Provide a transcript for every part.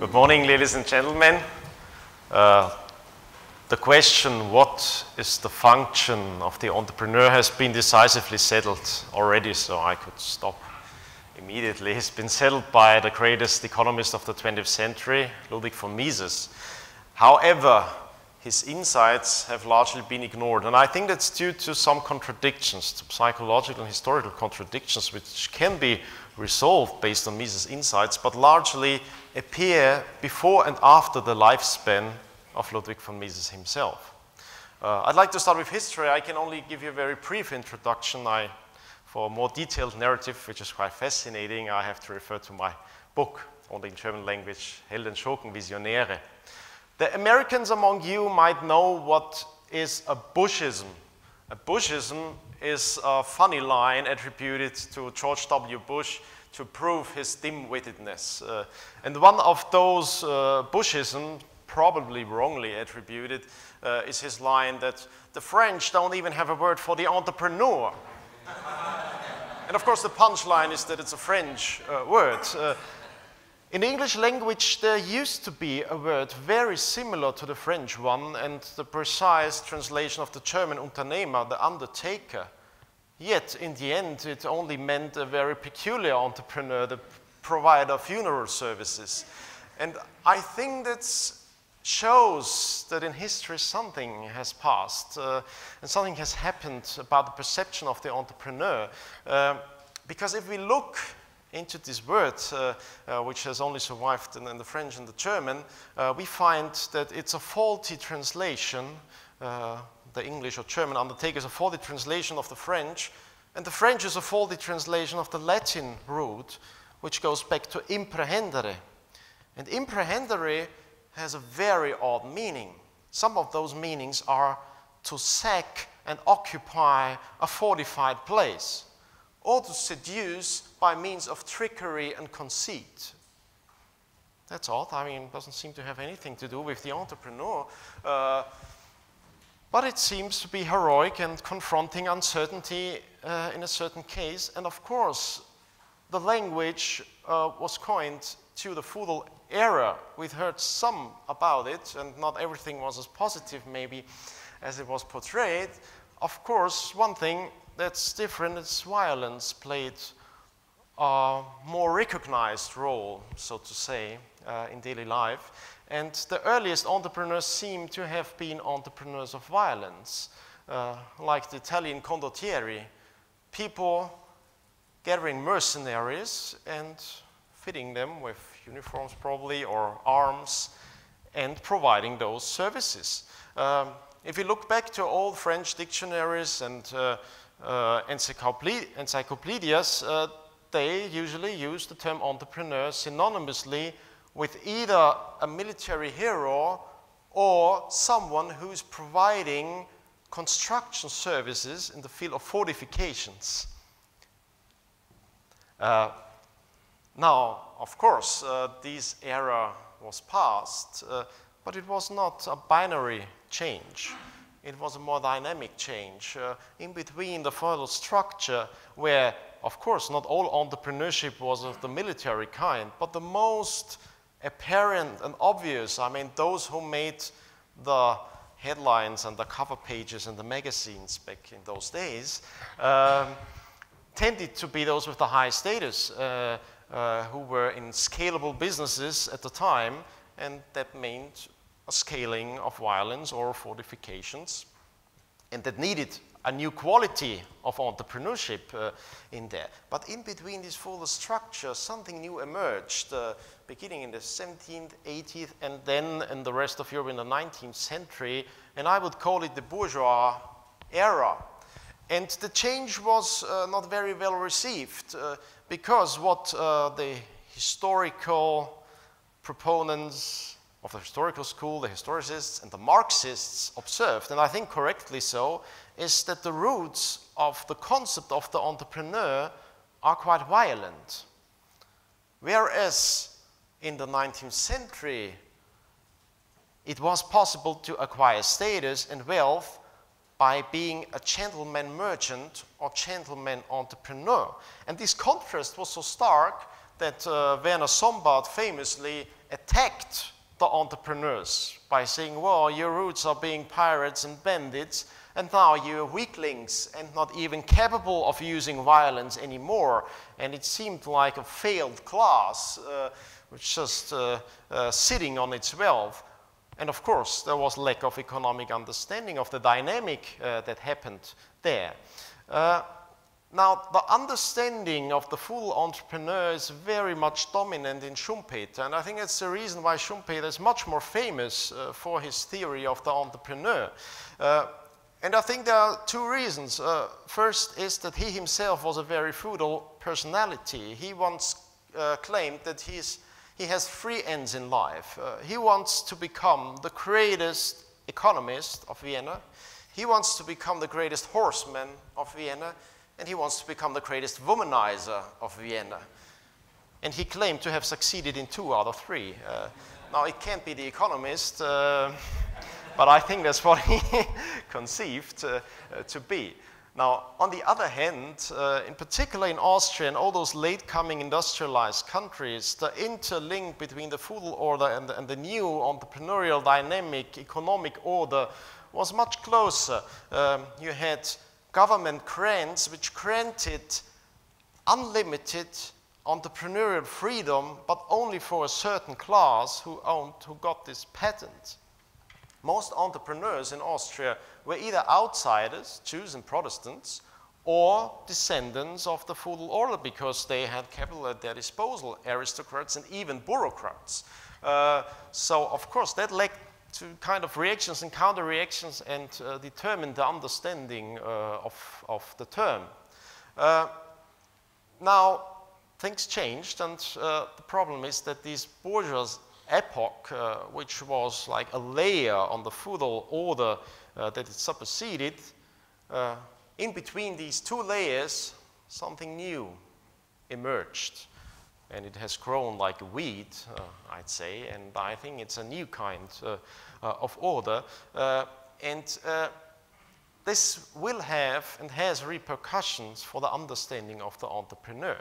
Good morning, ladies and gentlemen. The question, what is the function of the entrepreneur, has been decisively settled already, so I could stop immediately. It's been settled by the greatest economist of the 20th century, Ludwig von Mises. However, his insights have largely been ignored, and I think that's due to some contradictions, to psychological and historical contradictions, which can be resolved based on Mises' insights, but largely appear before and after the lifespan of Ludwig von Mises himself. I'd like to start with history. I can only give you a very brief introduction. For a more detailed narrative, which is quite fascinating, I have to refer to my book, only in German language, Helden Schurken Visionäre. The Americans among you might know what is a Bushism. A Bushism is a funny line attributed to George W. Bush to prove his dim-wittedness. And one of those Bushisms, probably wrongly attributed, is his line that the French don't even have a word for the entrepreneur. And of course the punchline is that it's a French word. In the English language, there used to be a word very similar to the French one, and the precise translation of the German Unternehmer, the undertaker. Yet, in the end, it only meant a very peculiar entrepreneur, the provider of funeral services. And I think that shows that in history something has passed, and something has happened about the perception of the entrepreneur. Because if we look into this word, which has only survived in the French and the German, we find that it's a faulty translation. The English or German undertaker is a faulty translation of the French, and the French is a faulty translation of the Latin root, which goes back to imprehendere. And imprehendere has a very odd meaning. Some of those meanings are to sack and occupy a fortified place, or to seduce by means of trickery and conceit. That's odd. I mean, it doesn't seem to have anything to do with the entrepreneur. But it seems to be heroic and confronting uncertainty in a certain case. And of course, the language was coined to the feudal era. We've heard some about it, and not everything was as positive, maybe, as it was portrayed. Of course, one thing that's different is violence played a more recognized role, so to say, in daily life. And the earliest entrepreneurs seem to have been entrepreneurs of violence, like the Italian condottieri, people gathering mercenaries and fitting them with uniforms probably, or arms, and providing those services. If you look back to old French dictionaries and encyclopedias, they usually use the term entrepreneur synonymously with either a military hero or someone who is providing construction services in the field of fortifications. Now, of course, this era was past, but it was not a binary change. It was a more dynamic change. In between the feudal structure, where, of course, not all entrepreneurship was of the military kind, but the most apparent and obvious, I mean, those who made the headlines and the cover pages and the magazines back in those days, tended to be those with the high status, who were in scalable businesses at the time, and that meant a scaling of violence or fortifications, and that needed a new quality of entrepreneurship in there. But in between this further structure, something new emerged, beginning in the 17th, 18th, and then in the rest of Europe in the 19th century, and I would call it the bourgeois era. And the change was not very well received, because what the historical proponents of the historical school, the historicists and the Marxists observed, and I think correctly so, is that the roots of the concept of the entrepreneur are quite violent. Whereas in the 19th century, it was possible to acquire status and wealth by being a gentleman merchant or gentleman entrepreneur. And this contrast was so stark that Werner Sombart famously attacked the entrepreneurs by saying, well, your roots are being pirates and bandits, and now you're weaklings and not even capable of using violence anymore. And it seemed like a failed class, which just sitting on its wealth. And of course, there was lack of economic understanding of the dynamic that happened there. Now, the understanding of the full entrepreneur is very much dominant in Schumpeter, and I think that's the reason why Schumpeter is much more famous for his theory of the entrepreneur. And I think there are two reasons. First is that he himself was a very frugal personality. He once claimed that he has three ends in life. He wants to become the greatest economist of Vienna, he wants to become the greatest horseman of Vienna, and he wants to become the greatest womanizer of Vienna. And he claimed to have succeeded in two out of three. Now, it can't be the economist, but I think that's what he conceived to be. Now, on the other hand, in particular in Austria and all those late-coming industrialized countries, the interlink between the feudal order and the new entrepreneurial dynamic economic order was much closer. You had government grants which granted unlimited entrepreneurial freedom, but only for a certain class who got this patent. Most entrepreneurs in Austria were either outsiders, Jews and Protestants, or descendants of the feudal order because they had capital at their disposal, aristocrats and even bureaucrats. So of course that led to kind of reactions and counter-reactions and determine the understanding of the term. Now, things changed, and the problem is that this bourgeois epoch, which was like a layer on the feudal order that it superseded, in between these two layers, something new emerged. And it has grown like a weed, I'd say, and I think it's a new kind of order. This will have and has repercussions for the understanding of the entrepreneur.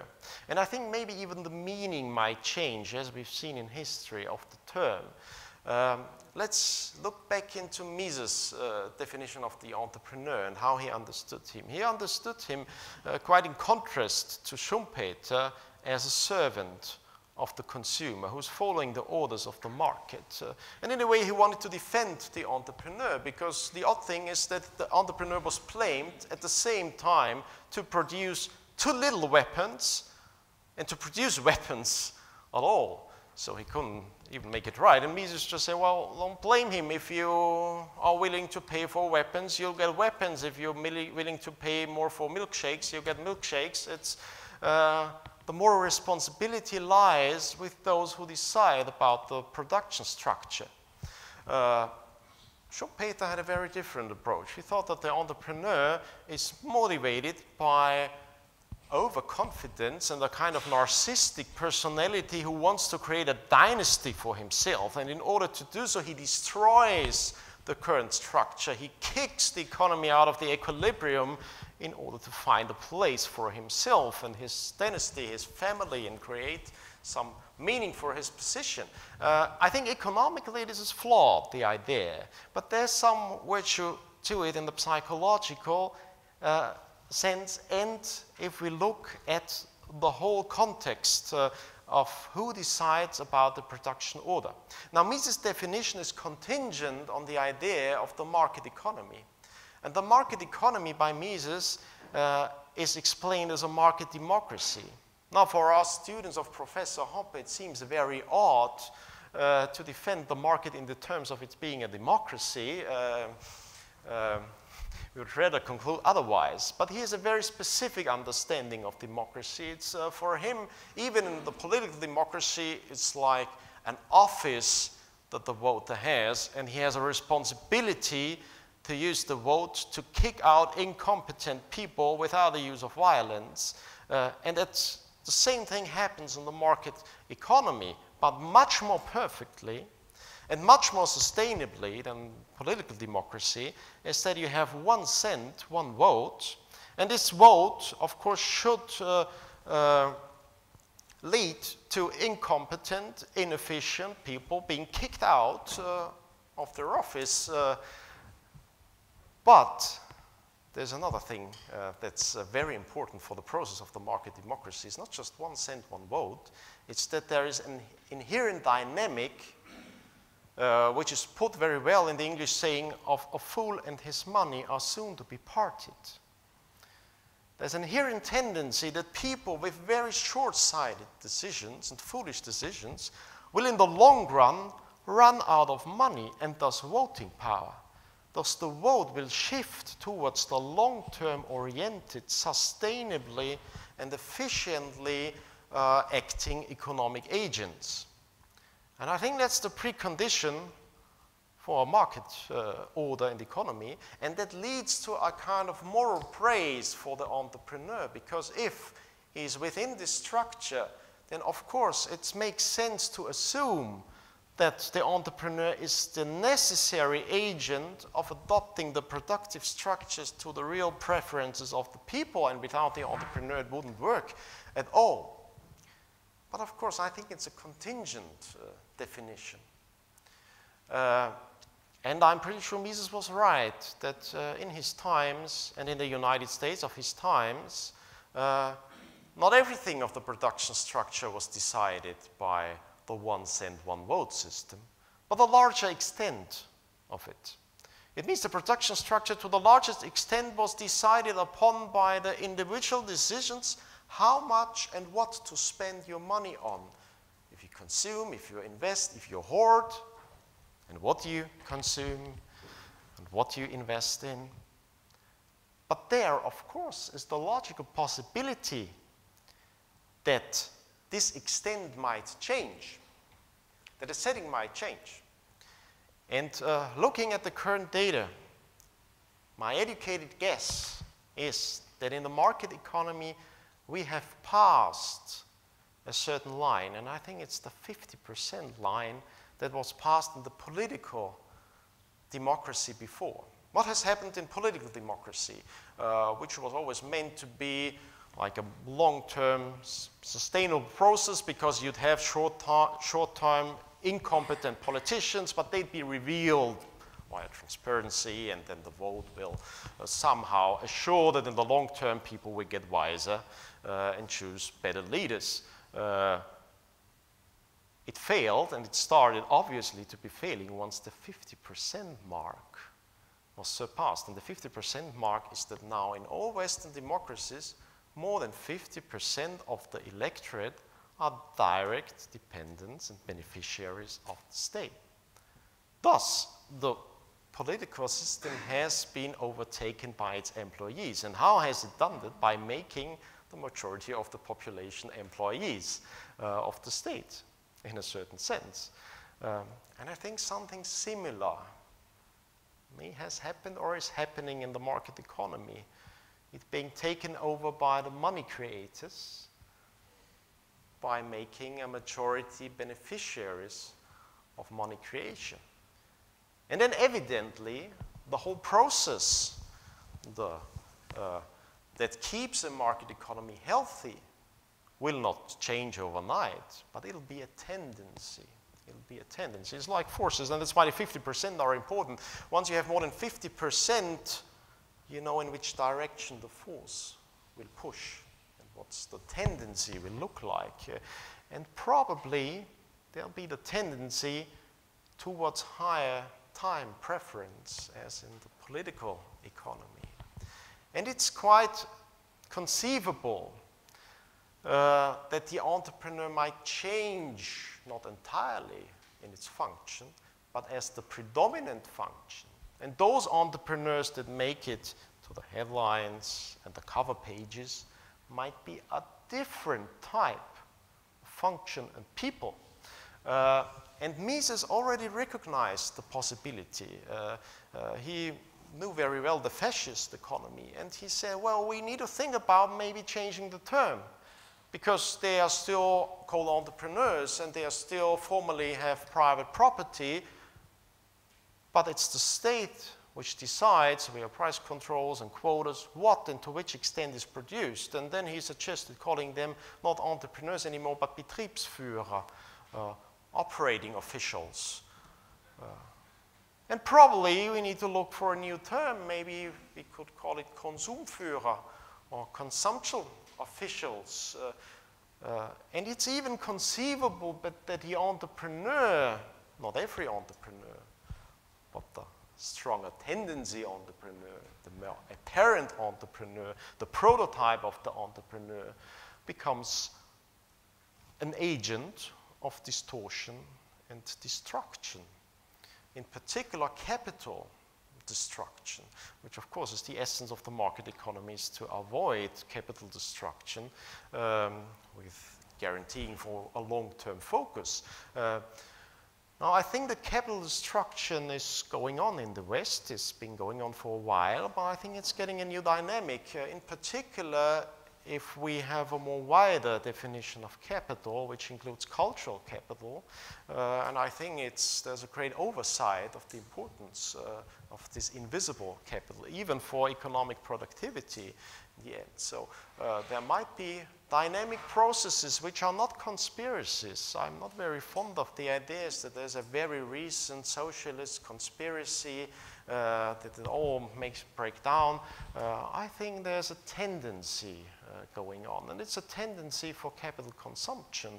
And I think maybe even the meaning might change, as we've seen in history, of the term. Let's look back into Mises' definition of the entrepreneur and how he understood him. He understood him quite in contrast to Schumpeter, as a servant of the consumer who's following the orders of the market. And in a way, he wanted to defend the entrepreneur, because the odd thing is that the entrepreneur was blamed at the same time to produce too little weapons and to produce weapons at all. So he couldn't even make it right. And Mises just said, well, don't blame him. If you are willing to pay for weapons, you'll get weapons. If you're willing to pay more for milkshakes, you'll get milkshakes. It's the moral responsibility lies with those who decide about the production structure. Schumpeter had a very different approach. He thought that the entrepreneur is motivated by overconfidence and a kind of narcissistic personality who wants to create a dynasty for himself. And in order to do so, he destroys the current structure. He kicks the economy out of the equilibrium in order to find a place for himself and his dynasty, his family, and create some meaning for his position. I think economically this is flawed, the idea, but there's some virtue to it in the psychological sense. And if we look at the whole context of who decides about the production order. Now, Mises' definition is contingent on the idea of the market economy. And the market economy by Mises is explained as a market democracy. Now, for us students of Professor Hoppe, it seems very odd to defend the market in the terms of it being a democracy. We would rather conclude otherwise. But he has a very specific understanding of democracy. It's, for him, even in the political democracy, it's like an office that the voter has, and he has a responsibility to use the vote to kick out incompetent people without the use of violence. And that's the same thing happens in the market economy, but much more perfectly and much more sustainably than political democracy, is that you have 1 cent, one vote, and this vote, of course, should lead to incompetent, inefficient people being kicked out of their office. But there's another thing that's very important for the process of the market democracy. It's not just 1 cent, one vote. It's that there is an inherent dynamic, which is put very well in the English saying of a fool and his money are soon to be parted. There's an inherent tendency that people with very short-sighted decisions and foolish decisions will in the long run run out of money and thus voting power. Thus the vote will shift towards the long-term oriented, sustainably and efficiently acting economic agents. And I think that's the precondition for a market order and economy, and that leads to a kind of moral praise for the entrepreneur, because if he's within this structure, then of course it makes sense to assume that the entrepreneur is the necessary agent of adopting the productive structures to the real preferences of the people, and without the entrepreneur it wouldn't work at all. But of course I think it's a contingent definition. And I'm pretty sure Mises was right that in his times, and in the United States of his times, not everything of the production structure was decided by the 1 cent, one vote system, but the larger extent of it. It means the production structure to the largest extent was decided upon by the individual decisions, how much and what to spend your money on. If you consume, if you invest, if you hoard, and what you consume, and what you invest in. But there, of course, is the logical possibility that this extent might change, that the setting might change. And looking at the current data, my educated guess is that in the market economy, we have passed a certain line, and I think it's the 50% line that was passed in the political democracy before. What has happened in political democracy, which was always meant to be like a long-term sustainable process, because you'd have short-term incompetent politicians, but they'd be revealed via transparency, and then the vote will somehow assure that in the long term people will get wiser and choose better leaders. It failed, and it started obviously to be failing once the 50% mark was surpassed. And the 50% mark is that now in all Western democracies, more than 50% of the electorate are direct dependents and beneficiaries of the state. Thus, the political system has been overtaken by its employees. And how has it done that? By making the majority of the population employees of the state, in a certain sense. And I think something similar may has happened or is happening in the market economy. It's being taken over by the money creators by making a majority beneficiaries of money creation. And then evidently, the whole process that keeps a market economy healthy will not change overnight, but it'll be a tendency. It'll be a tendency. It's like forces, and that's why the 50% are important. Once you have more than 50%, you know in which direction the force will push and what's the tendency will look like. And probably there'll be the tendency towards higher time preference, as in the political economy. And it's quite conceivable that the entrepreneur might change, not entirely in its function, but as the predominant function. And those entrepreneurs that make it to the headlines and the cover pages might be a different type of function and people. And Mises already recognized the possibility. He knew very well the fascist economy, and he said, well, we need to think about maybe changing the term, because they are still called entrepreneurs and they are still formally have private property, but it's the state which decides via price controls and quotas what and to which extent is produced. And then he suggested calling them not entrepreneurs anymore, but Betriebsführer, operating officials. And probably we need to look for a new term. Maybe we could call it Konsumführer or consumption officials. And it's even conceivable that the entrepreneur, not every entrepreneur, but the stronger tendency entrepreneur, the apparent entrepreneur, the prototype of the entrepreneur, becomes an agent of distortion and destruction. In particular, capital destruction, which of course is the essence of the market economy, is to avoid capital destruction with guaranteeing for a long-term focus. Now, I think that capital destruction is going on in the West. It's been going on for a while, but I think it's getting a new dynamic. In particular, if we have a more wider definition of capital, which includes cultural capital, and I think there's a great oversight of the importance of this invisible capital, even for economic productivity in the end. So there might be dynamic processes which are not conspiracies. I'm not very fond of the ideas that there's a very recent socialist conspiracy that it all makes break down. I think there's a tendency going on, and it's a tendency for capital consumption,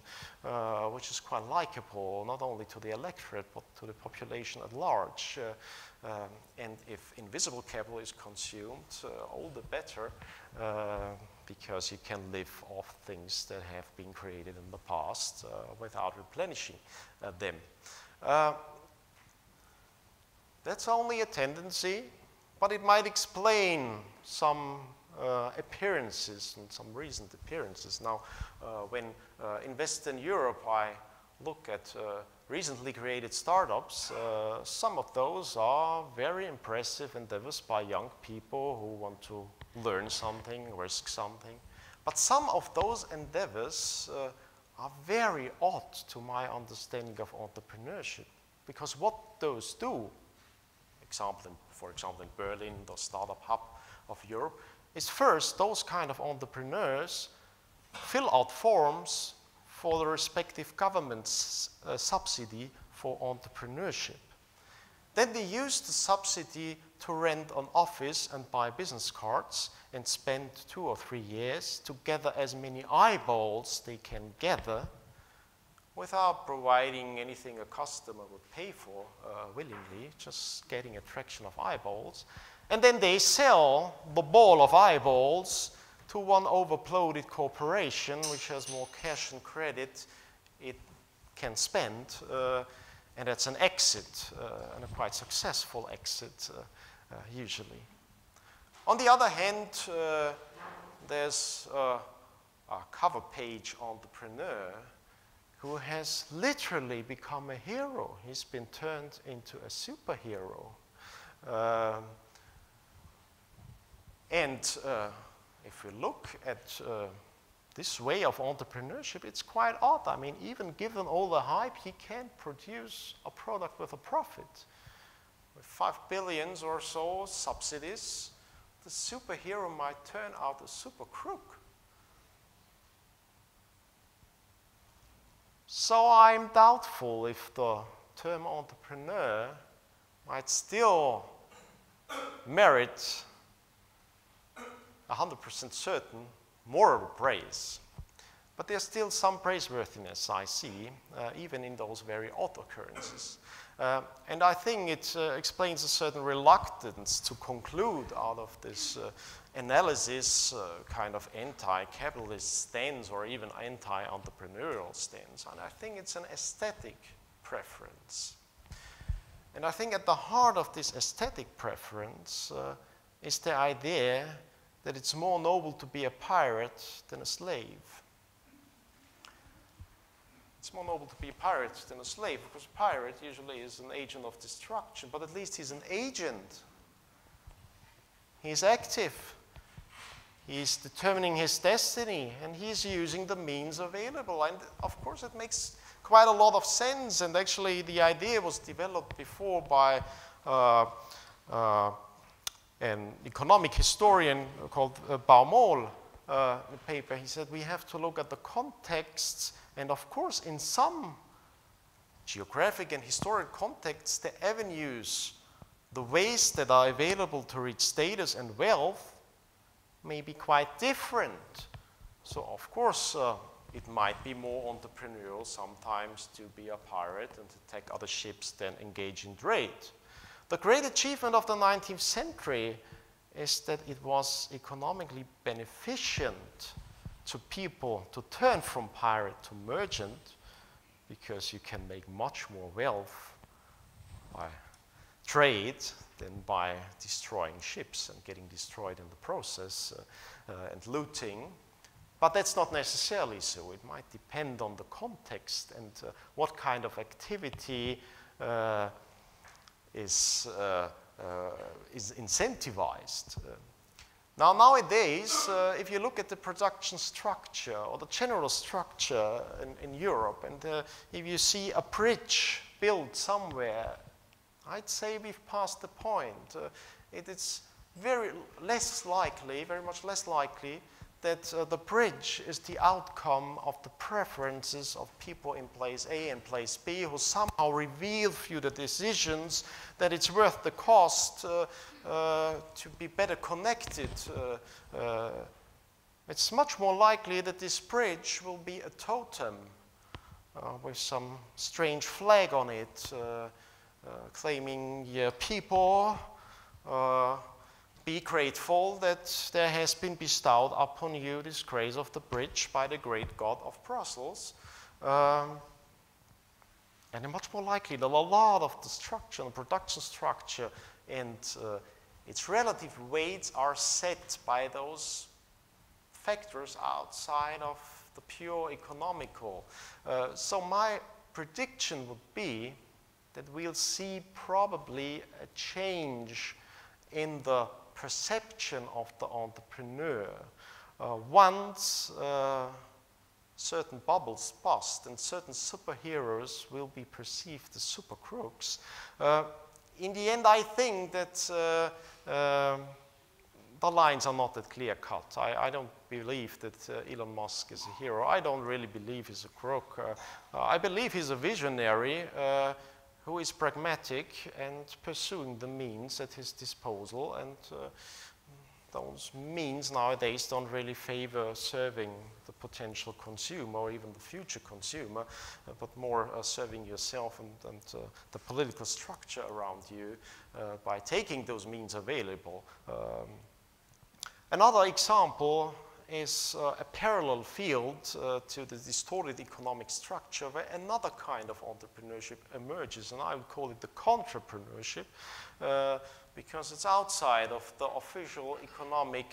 which is quite likable, not only to the electorate, but to the population at large. And if invisible capital is consumed, all the better, because you can live off things that have been created in the past without replenishing them. That's only a tendency, but it might explain some appearances and some recent appearances. Now, in Western Europe, I look at recently created startups. Some of those are very impressive endeavors by young people who want to learn something, risk something. But some of those endeavors are very odd to my understanding of entrepreneurship, because what those do, for example, in Berlin, the startup hub of Europe, is first those kind of entrepreneurs fill out forms for the respective government's subsidy for entrepreneurship. Then they use the subsidy to rent an office and buy business cards and spend 2 or 3 years to gather as many eyeballs they can gather without providing anything a customer would pay for willingly, just getting a traction of eyeballs. And then they sell the ball of eyeballs to one overloaded corporation which has more cash and credit it can spend. And that's an exit, and a quite successful exit, usually. On the other hand, there's a cover page entrepreneur who has literally become a hero. He's been turned into a superhero. If you look at this way of entrepreneurship, it's quite odd. I mean, even given all the hype, he can't produce a product with a profit. With $5 billion or so subsidies, the superhero might turn out a super crook. So I'm doubtful if the term entrepreneur might still merit 100% certain moral praise. But there's still some praiseworthiness I see, even in those very odd occurrences. And I think it explains a certain reluctance to conclude out of this analysis, kind of anti-capitalist stance or even anti-entrepreneurial stance. And I think it's an aesthetic preference. And I think at the heart of this aesthetic preference is the idea that it's more noble to be a pirate than a slave. It's more noble to be a pirate than a slave, because a pirate usually is an agent of destruction, but at least he's an agent. He's active. He's determining his destiny, and he's using the means available. And of course, it makes quite a lot of sense. And actually, the idea was developed before by an economic historian called Baumol, in a paper, he said we have to look at the contexts, and of course in some geographic and historic contexts, the avenues, the ways that are available to reach status and wealth may be quite different. So of course, it might be more entrepreneurial sometimes to be a pirate and to take other ships than engage in trade. The great achievement of the 19th century is that it was economically beneficent to people to turn from pirate to merchant, because you can make much more wealth by trade than by destroying ships and getting destroyed in the process and looting. But that's not necessarily so. It might depend on the context and what kind of activity is incentivized. Now, nowadays, if you look at the production structure or the general structure in Europe, and if you see a bridge built somewhere, I'd say we've passed the point. It's very much less likely that the bridge is the outcome of the preferences of people in place A and place B, who somehow reveal for you the decisions that it's worth the cost to be better connected. It's much more likely that this bridge will be a totem with some strange flag on it, claiming your people, be grateful that there has been bestowed upon you this grace of the bridge by the great God of Brussels. And it's much more likely that a lot of the structure, the production structure, and its relative weights are set by those factors outside of the pure economical. So my prediction would be that we'll see probably a change in the perception of the entrepreneur once certain bubbles bust and certain superheroes will be perceived as super crooks. In the end, I think that the lines are not that clear cut. I don't believe that Elon Musk is a hero. I don't really believe he's a crook. I believe he's a visionary who is pragmatic and pursuing the means at his disposal, and those means nowadays don't really favor serving the potential consumer or even the future consumer, but more serving yourself and the political structure around you by taking those means available. Another example is a parallel field to the distorted economic structure where another kind of entrepreneurship emerges, and I would call it the contrapreneurship, because it's outside of the official economic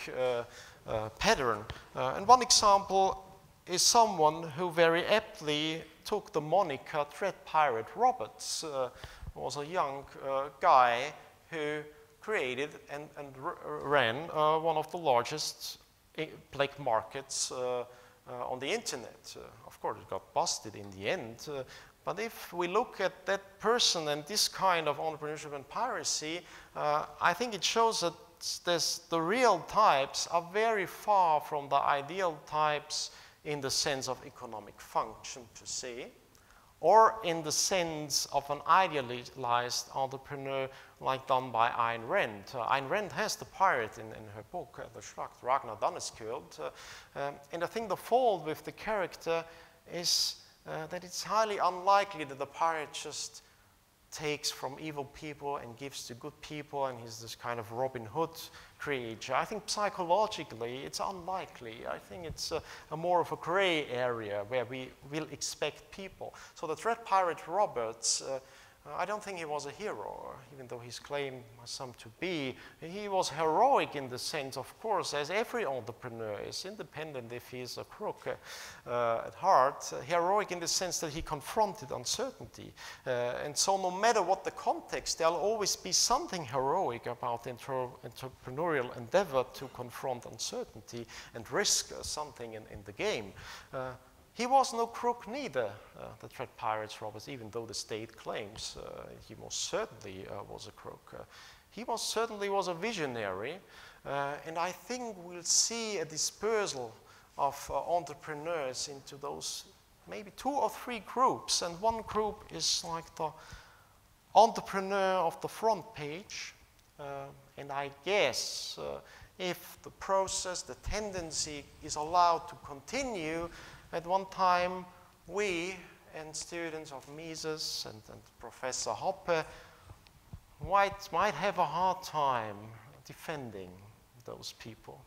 pattern. And one example is someone who very aptly took the moniker Dread Pirate Roberts, was a young guy who created and ran one of the largest black markets on the internet. Of course, it got busted in the end. But if we look at that person and this kind of entrepreneurship and piracy, I think it shows that the real types are very far from the ideal types in the sense of economic function per se, or in the sense of an idealized entrepreneur like done by Ayn Rand. Ayn Rand has the pirate in her book, the Schlacht Ragnar Daneskild, and I think the fault with the character is that it's highly unlikely that the pirate just takes from evil people and gives to good people, and he's this kind of Robin Hood creature. I think psychologically it's unlikely. I think it's a more of a gray area where we will expect people. So the Dread Pirate Roberts, I don't think he was a hero, even though he's claimed by some to be. He was heroic in the sense, of course, as every entrepreneur is, independent if he's a crook at heart, heroic in the sense that he confronted uncertainty. And so no matter what the context, there'll always be something heroic about the entrepreneurial endeavor to confront uncertainty and risk something in the game. He was no crook neither, the Dread Pirate Roberts, even though the state claims he most certainly was a crook. He certainly was a visionary, and I think we'll see a dispersal of entrepreneurs into those maybe 2 or 3 groups, and one group is like the entrepreneur of the front page, and I guess if the process, the tendency is allowed to continue, at one time we and students of Mises and Professor Hoppe might have a hard time defending those people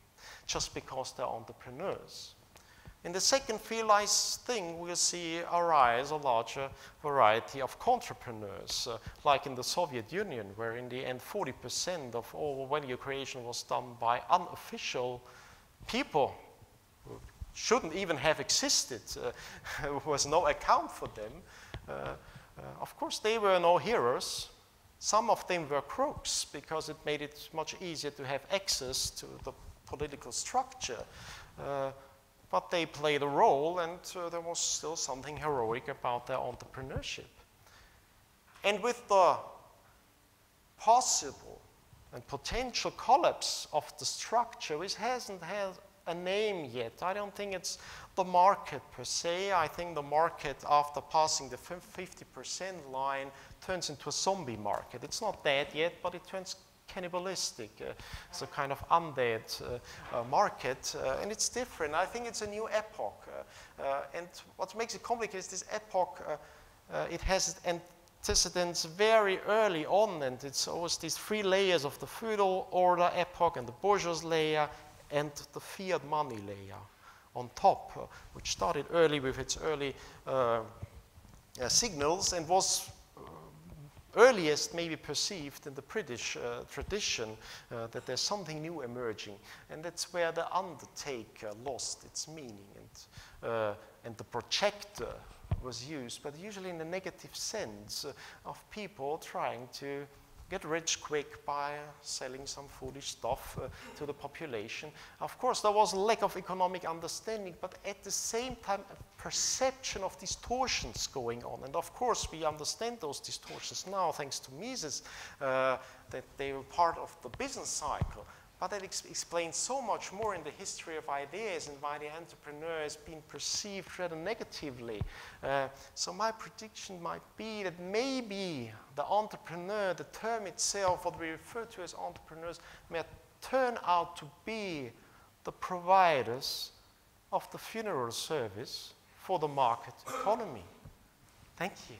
just because they're entrepreneurs. In the second field, I think we'll see arise a larger variety of contrapreneurs, like in the Soviet Union, where in the end 40% of all value creation was done by unofficial people who shouldn't even have existed. There was no account for them. Of course, they were no heroes. Some of them were crooks because it made it much easier to have access to the political structure. But they played a role, and there was still something heroic about their entrepreneurship. And with the possible and potential collapse of the structure, which hasn't had a name yet, I don't think it's the market per se. I think the market, after passing the 50% line, turns into a zombie market. It's not dead yet, but it turns cannibalistic. It's a kind of undead market, and it's different. I think it's a new epoch, and what makes it complicated is this epoch, it has antecedents very early on, and it's always these 3 layers of the feudal order epoch and the bourgeois layer and the fiat money layer on top, which started early with its early signals and was earliest maybe perceived in the British tradition, that there's something new emerging, and that's where the undertaker lost its meaning, and the projector was used, but usually in the negative sense of people trying to get rich quick by selling some foolish stuff to the population. Of course, there was a lack of economic understanding, but at the same time, a perception of distortions going on. And of course, we understand those distortions now, thanks to Mises, that they were part of the business cycle. But that explains so much more in the history of ideas and why the entrepreneur has been perceived rather negatively. So my prediction might be that maybe the entrepreneur, the term itself, what we refer to as entrepreneurs, may turn out to be the providers of the funeral service for the market economy. Thank you.